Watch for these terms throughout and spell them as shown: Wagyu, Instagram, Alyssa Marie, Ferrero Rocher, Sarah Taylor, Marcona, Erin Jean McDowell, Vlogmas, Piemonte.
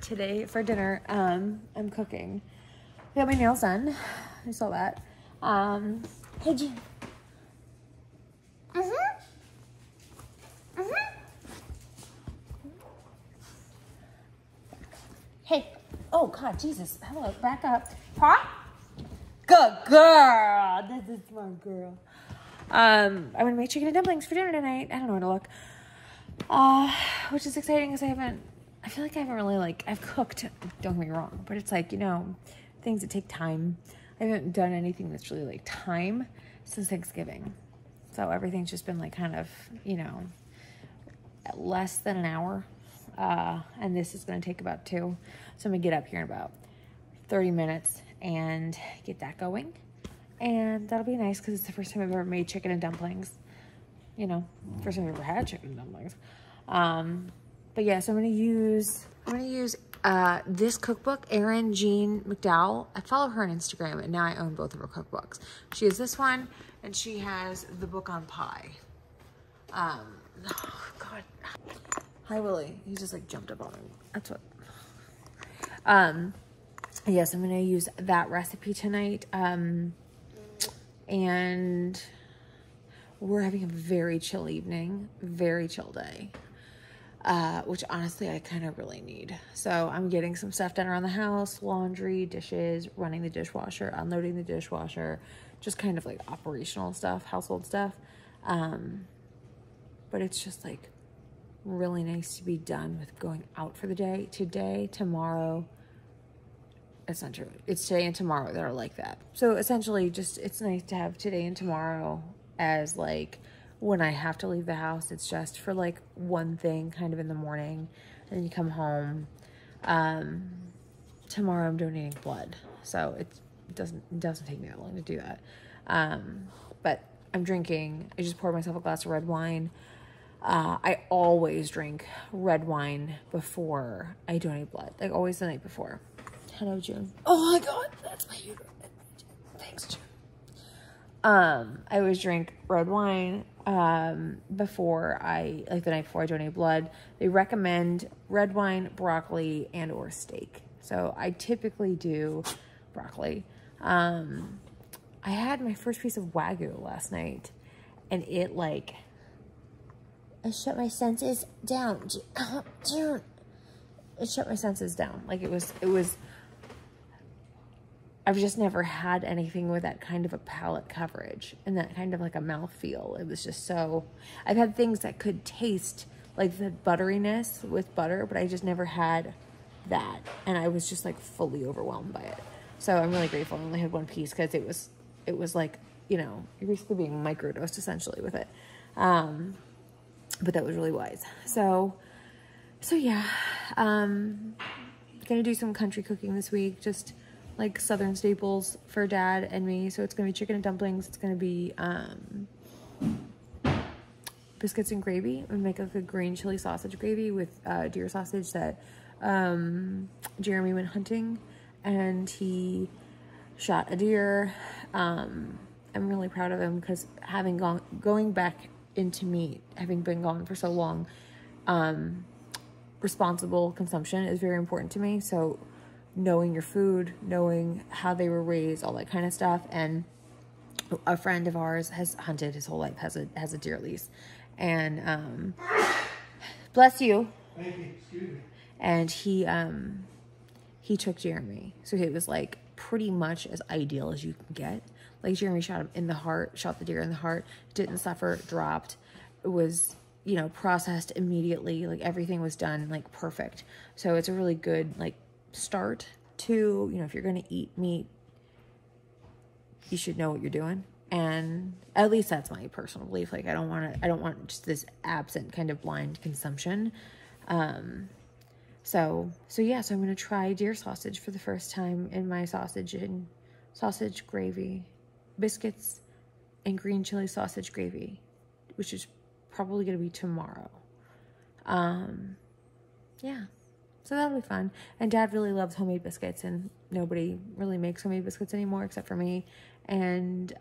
Today for dinner, I'm cooking. I got my nails done. I saw that. Hey, June. Hey. Oh, God, Jesus. Hello, back up. Huh? Good girl. This is my girl. I'm going to make chicken and dumplings for dinner tonight. I don't know where to look. Which is exciting because I feel like I haven't really, like, I've cooked, don't get me wrong, but it's like, you know, things that take time. I haven't done anything that's really, like, time since Thanksgiving. So everything's just been, like, kind of, you know, less than an hour. And this is going to take about 2. So I'm going to get up here in about 30 minutes and get that going. And that'll be nice because it's the first time I've ever made chicken and dumplings. You know, first time I've ever had chicken and dumplings. But yeah, so I'm gonna use this cookbook, Erin Jean McDowell. I follow her on Instagram and now I own both of her cookbooks. She has this one and she has the book on pie. Oh God. Hi Willie, he just like jumped up on me. That's what. Yes, I'm gonna use that recipe tonight. And we're having a very chill evening, very chill day. Which honestly I kind of really need. So I'm getting some stuff done around the house, laundry, dishes, running the dishwasher, unloading the dishwasher, just kind of like operational stuff, household stuff. But it's just like really nice to be done with going out for the day. Today, tomorrow, it's not true. It's today and tomorrow that are like that. So essentially just, it's nice to have today and tomorrow as like, when I have to leave the house, it's just for like one thing kind of in the morning and then you come home. Tomorrow I'm donating blood. So it doesn't take me that long to do that. But I'm drinking, I just poured myself a glass of red wine. I always drink red wine before I donate blood, like always the night before. Hello, June. Oh my God, that's my uterus. Thanks, June. I always drink red wine, before I, like the night before I donate blood. They recommend red wine, broccoli, and or steak. So I typically do broccoli. I had my first piece of Wagyu last night and it like, I shut my senses down. It shut my senses down. Like it was I've just never had anything with that kind of a palate coverage and that kind of like a mouthfeel. It was just so, I've had things that could taste like the butteriness with butter, but I just never had that. And I was just like fully overwhelmed by it. So I'm really grateful I only had one piece because it was like, you know, you're basically being microdosed essentially with it. But that was really wise. So yeah, gonna do some country cooking this week. Just like Southern staples for Dad and me. So it's gonna be chicken and dumplings. It's gonna be biscuits and gravy. I'm gonna make like a green chili sausage gravy with deer sausage that Jeremy went hunting and he shot a deer. I'm really proud of him because having going back into meat, having been gone for so long, responsible consumption is very important to me. So knowing your food, knowing how they were raised, all that kind of stuff. And a friend of ours has hunted his whole life, has a deer lease, and bless you. Thank you. Excuse me. And he took Jeremy, so it was like pretty much as ideal as you can get. Like Jeremy shot him in the heart, shot the deer in the heart, didn't suffer, dropped, was, you know, processed immediately. Like everything was done like perfect. So it's a really good like start to, you know, if you're going to eat meat, you should know what you're doing. And at least that's my personal belief. Like I don't want just this absent kind of blind consumption. So yeah, so I'm going to try deer sausage for the first time in my sausage and sausage gravy, biscuits and green chili sausage gravy, which is probably going to be tomorrow. Yeah. So that'll be fun. And Dad really loves homemade biscuits, and nobody really makes homemade biscuits anymore except for me and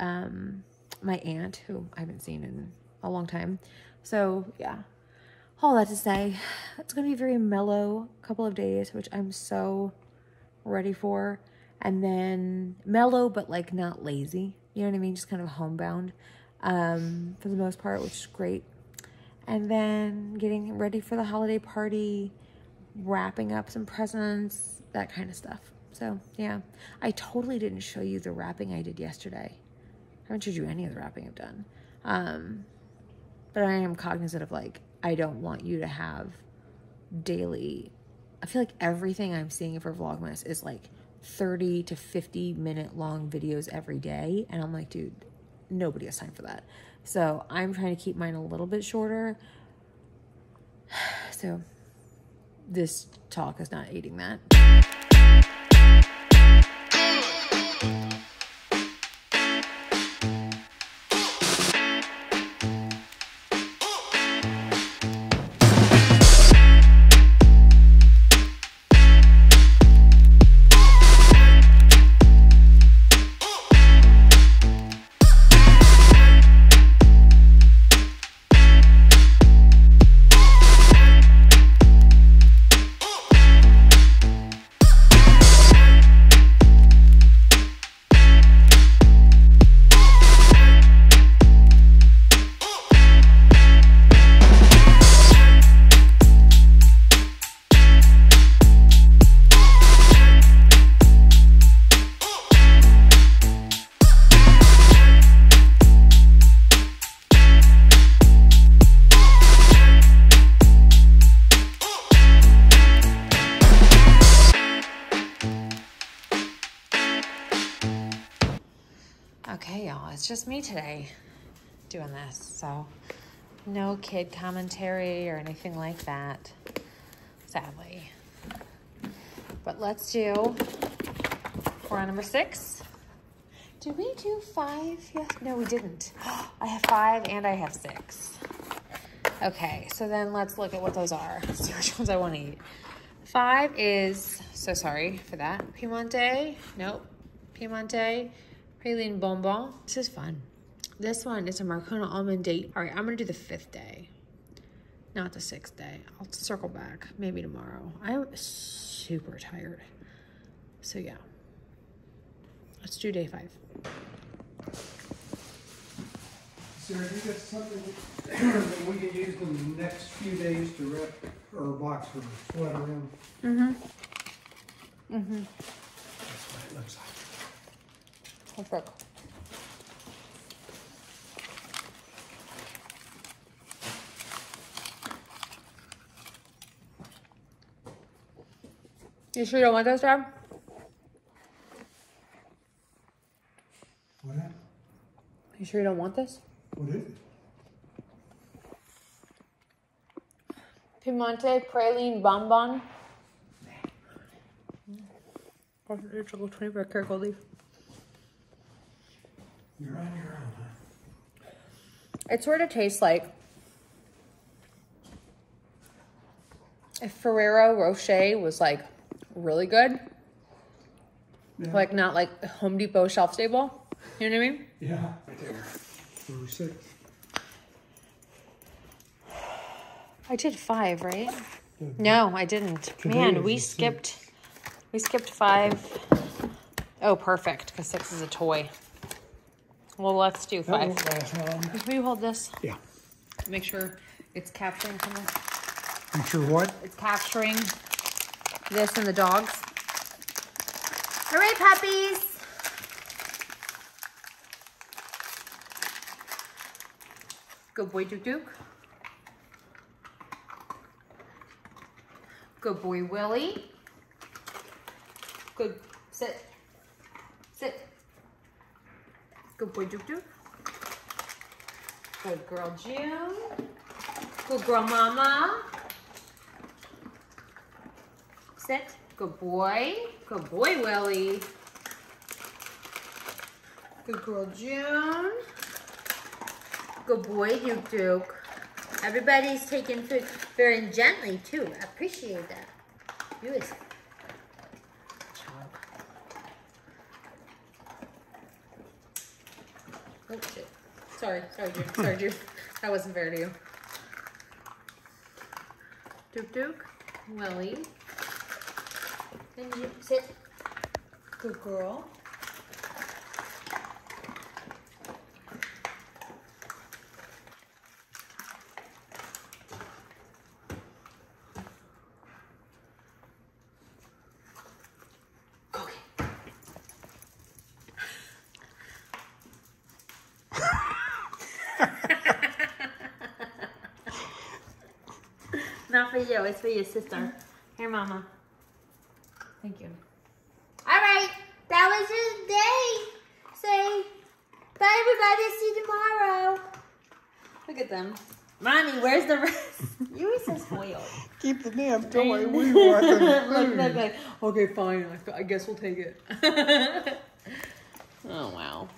my aunt, who I haven't seen in a long time. So yeah, all that to say, it's going to be a very mellow couple of days, which I'm so ready for. And then mellow, but like not lazy. You know what I mean? Just kind of homebound for the most part, which is great. And then getting ready for the holiday party, wrapping up some presents, that kind of stuff. So yeah, I totally didn't show you the wrapping I did yesterday. I haven't showed you any of the wrapping I've done. But I am cognizant of like, I don't want you to have daily, I feel like everything I'm seeing for Vlogmas is like 30 to 50 minute long videos every day. And I'm like, dude, nobody has time for that. So I'm trying to keep mine a little bit shorter. So this talk is not eating that. It's just me today doing this, so no kid commentary or anything like that, sadly. But let's do round number 6. Did we do 5? Yes, no, we didn't. I have 5 and I have 6. Okay, so then let's look at what those are. Let's see which ones I want to eat. 5 is, so sorry for that, Piemonte. Nope, Piemonte. Praline bonbon. This is fun. This one is a Marcona almond date. All right, I'm going to do the 5th day, not the 6th day. I'll circle back maybe tomorrow. I'm super tired. So yeah, let's do day 5. Sarah, do you got something that we can use in the next few days to wrap or box or sweater in? Mm-hmm. Mm-hmm. That's what it looks like. Perfect. You sure you don't want those, Rob? What? You sure you don't want this? What is it? Piemonte praline bonbon. Or an integral 24-karat gold leaf. You're on your own, huh? It sort of tastes like if Ferrero Rocher was like really good, yeah, like not like Home Depot shelf stable, you know what I mean? Yeah, right there. Number 6. I did 5, right? No, I didn't. Man, we skipped 5. Oh, perfect, because 6 is a toy. Well, let's do 5. Will you hold this? Yeah. Make sure it's capturing something. Make sure what? It's capturing this and the dogs. Hooray, puppies! Good boy, Duke Duke. Good boy, Willie. Good, sit, sit. Good boy, Duke Duke. Good girl, June. Good girl, Mama. Sit, good boy. Good boy, Willie. Good girl, June. Good boy, Duke Duke. Everybody's taking food very gently, too. I appreciate that. You is child. Oh, shit. Sorry, Duke. Sorry, Duke. That wasn't fair to you. Duke Duke. Willie. Then you sit. Good girl. Not for you, it's for your sister. Here, Mama. Thank you. All right, that was your day. Say bye, everybody. See you tomorrow. Look at them. Mommy, where's the rest? You were so spoiled. Keep the damn toy. We want the food. Okay, fine. I guess we'll take it. Oh, wow.